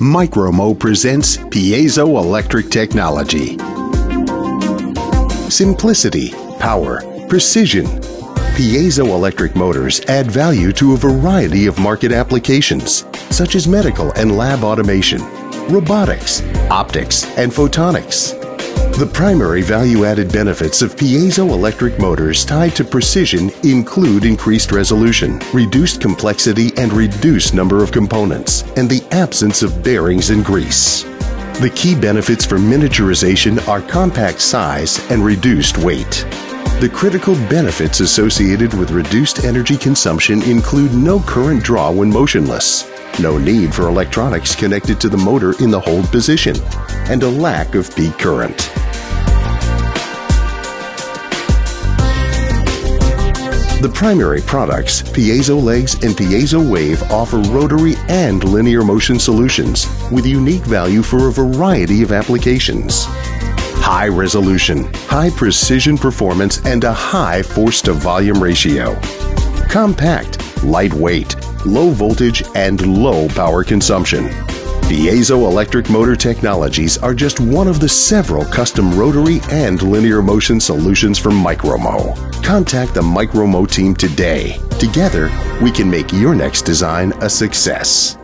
MicroMo presents piezoelectric technology. Simplicity, power, precision. Piezoelectric motors add value to a variety of market applications, such as medical and lab automation, robotics, optics, and photonics. The primary value-added benefits of piezoelectric motors tied to precision include increased resolution, reduced complexity and reduced number of components, and the absence of bearings and grease. The key benefits for miniaturization are compact size and reduced weight. The critical benefits associated with reduced energy consumption include no current draw when motionless, no need for electronics connected to the motor in the hold position, and a lack of peak current. The primary products, Piezo Legs and Piezo Wave, offer rotary and linear motion solutions with unique value for a variety of applications. High resolution, high precision performance, and a high force-to-volume ratio. Compact, lightweight, low voltage, and low power consumption. Piezoelectric motor technologies are just one of the several custom rotary and linear motion solutions from MicroMo. Contact the MicroMo team today. Together, we can make your next design a success.